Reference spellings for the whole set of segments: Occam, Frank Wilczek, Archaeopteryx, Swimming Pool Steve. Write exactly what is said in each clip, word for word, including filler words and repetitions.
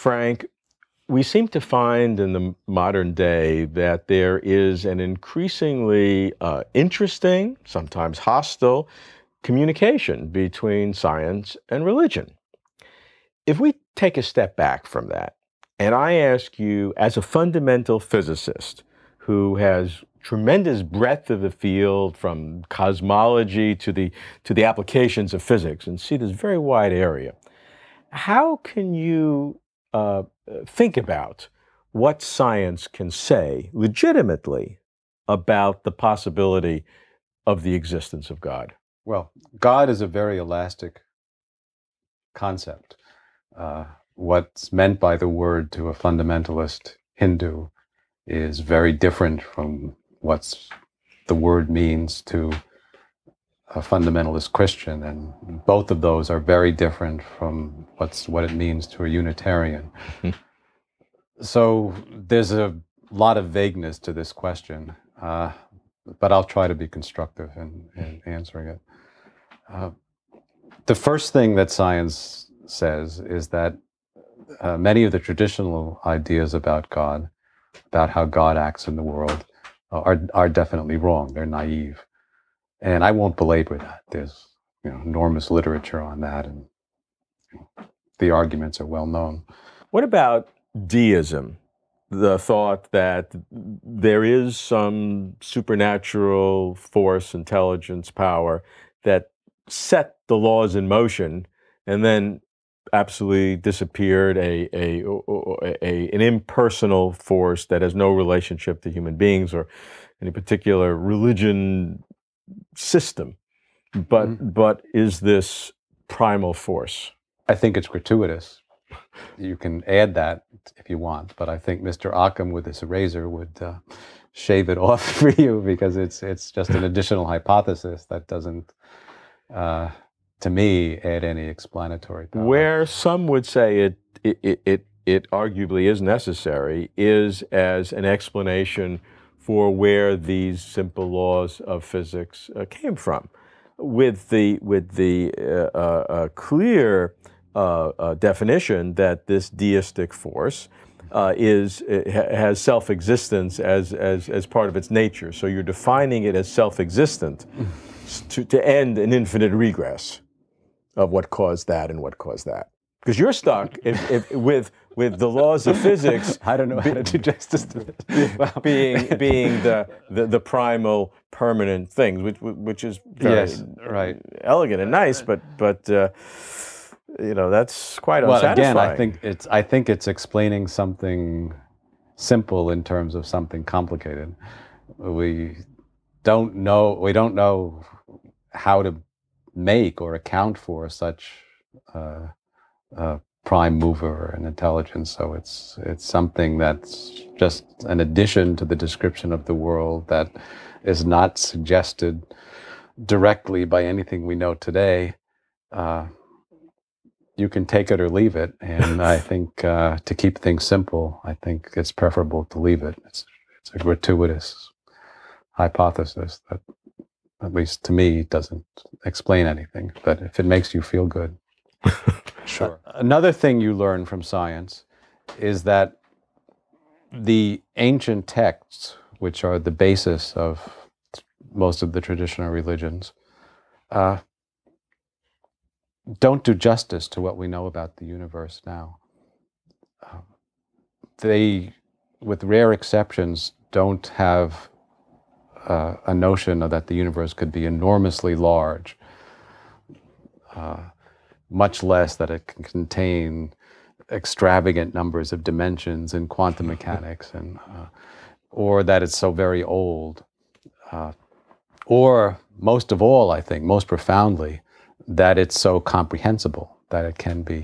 Frank, we seem to find in the modern day that there is an increasingly uh, interesting, sometimes hostile, communication between science and religion. If we take a step back from that, and I ask you, as a fundamental physicist who has tremendous breadth of the field from cosmology to the, to the applications of physics, and see this very wide area, how can you uh, think about what science can say legitimately about the possibility of the existence of God? Well, God is a very elastic concept. Uh, what's meant by the word to a fundamentalist Hindu is very different from what's the word means to a fundamentalist Christian, and both of those are very different from what's what it means to a Unitarian. So there's a lot of vagueness to this question, uh, but I'll try to be constructive in, in answering it. Uh, the first thing that science says is that uh, many of the traditional ideas about God, about how God acts in the world, are are definitely wrong. They're naive, and I won't belabor that. There's you know, enormous literature on that, and you know, the arguments are well known. What about deism? The thought that there is some supernatural force, intelligence, power that set the laws in motion, and then absolutely disappeared, a, a, a, a, an impersonal force that has no relationship to human beings or any particular religion system, but, mm-hmm. but is this primal force? I think it's gratuitous. You can add that if you want, but I think Mister Occam with his eraser would uh, shave it off for you, because it's, it's just an additional hypothesis that doesn't... Uh, to me, add any explanatory power. Where some would say it, it, it, it, it arguably is necessary is as an explanation for where these simple laws of physics uh, came from, with the, with the uh, uh, clear uh, uh, definition that this deistic force uh, is, has self-existence as, as, as part of its nature. So you're defining it as self-existent to, to end an infinite regress of what caused that and what caused that, because you're stuck if, if, with with the laws of physics. I don't know how to do justice to it. Well, being being the, the the primal permanent thing, which which is very yes, right, elegant and nice, but but uh, you know that's quite well, unsatisfying. Well, again, I think it's I think it's explaining something simple in terms of something complicated. We don't know we don't know how to make or account for such uh, uh, prime mover and intelligence. So it's it's something that's just an addition to the description of the world that is not suggested directly by anything we know today. Uh, you can take it or leave it, and I think uh, to keep things simple, I think it's preferable to leave it. It's, it's a gratuitous hypothesis that, at least to me, doesn't explain anything, but if it makes you feel good. Sure. Another thing you learn from science is that the ancient texts, which are the basis of most of the traditional religions, uh, don't do justice to what we know about the universe now. Uh, they, with rare exceptions, don't have Uh, a notion of that the universe could be enormously large, uh, much less that it can contain extravagant numbers of dimensions in quantum mechanics, and uh, or that it's so very old, uh, or most of all, I think, most profoundly, that it's so comprehensible that it can be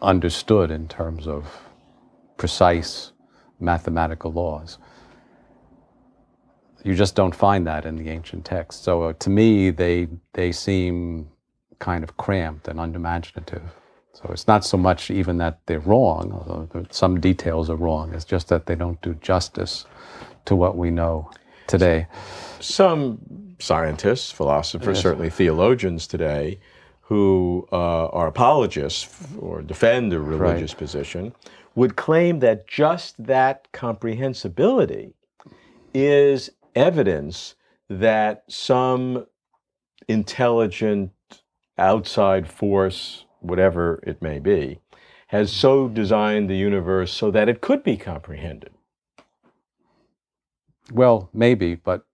understood in terms of precise mathematical laws. You just don't find that in the ancient texts. So uh, to me, they they seem kind of cramped and unimaginative. So it's not so much even that they're wrong, although some details are wrong. It's just that they don't do justice to what we know today. Some scientists, philosophers, yes, certainly theologians today, who uh, are apologists or defend a religious right. position would claim that just that comprehensibility is evidence that some intelligent outside force, whatever it may be, has so designed the universe so that it could be comprehended. Well, maybe, but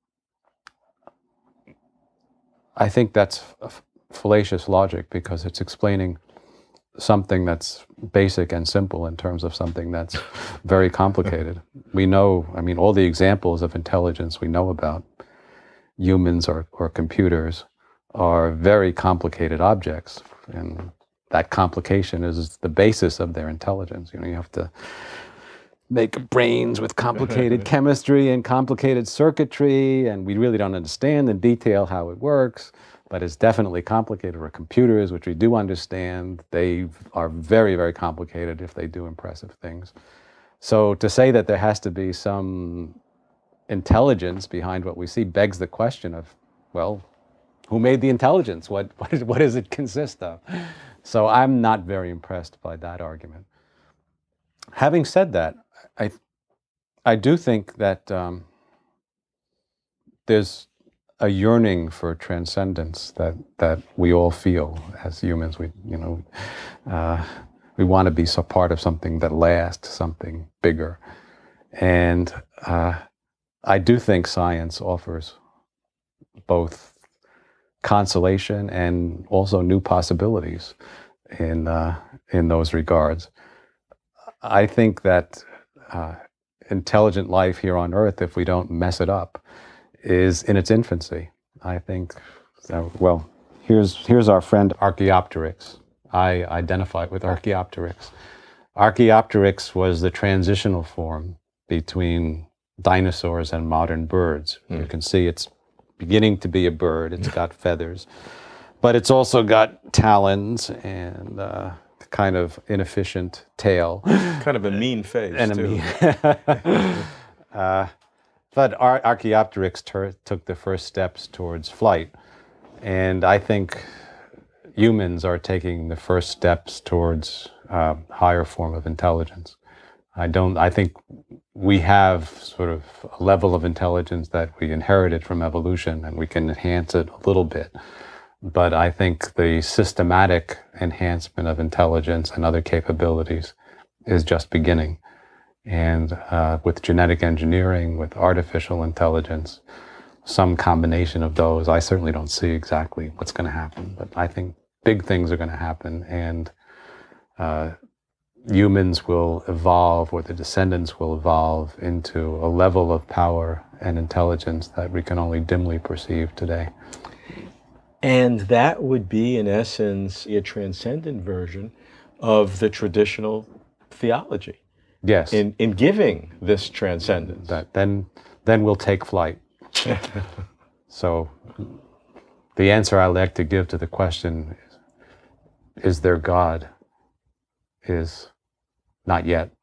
I think that's fallacious logic, because it's explaining something that's basic and simple in terms of something that's very complicated. We know, I mean, all the examples of intelligence we know about, humans or, or computers, are very complicated objects, and that complication is the basis of their intelligence. You know, you have to make brains with complicated chemistry and complicated circuitry, and we really don't understand in detail how it works, but it's definitely complicated. Or computers, which we do understand, they are very, very complicated if they do impressive things. So to say that there has to be some intelligence behind what we see begs the question of, well, who made the intelligence? What, what, is, what does it consist of? So I'm not very impressed by that argument. Having said that, I, I do think that um, there's a yearning for transcendence that that we all feel as humans. We, you know, uh, we want to be so part of something that lasts, something bigger. And uh, I do think science offers both consolation and also new possibilities in uh, in those regards. I think that uh, intelligent life here on Earth, if we don't mess it up, is in its infancy. I think, so, well, here's, here's our friend Archaeopteryx. I identify with Archaeopteryx. Archaeopteryx was the transitional form between dinosaurs and modern birds. Mm. You can see it's beginning to be a bird. It's got feathers, but it's also got talons and uh, kind of inefficient tail. Kind of a mean face, and too. A mean uh, but Ar Archaeopteryx took the first steps towards flight, and I think humans are taking the first steps towards a uh, higher form of intelligence. I don't, I think we have sort of a level of intelligence that we inherited from evolution, and we can enhance it a little bit. But I think the systematic enhancement of intelligence and other capabilities is just beginning. And uh, with genetic engineering, with artificial intelligence, some combination of those, I certainly don't see exactly what's going to happen, but I think big things are going to happen, and uh, humans will evolve, or the descendants will evolve into a level of power and intelligence that we can only dimly perceive today. And that would be, in essence, a transcendent version of the traditional theology. Yes. In, in giving this transcendence. That, then, then we'll take flight. So the answer I like to give to the question, is, is there God? Is not yet.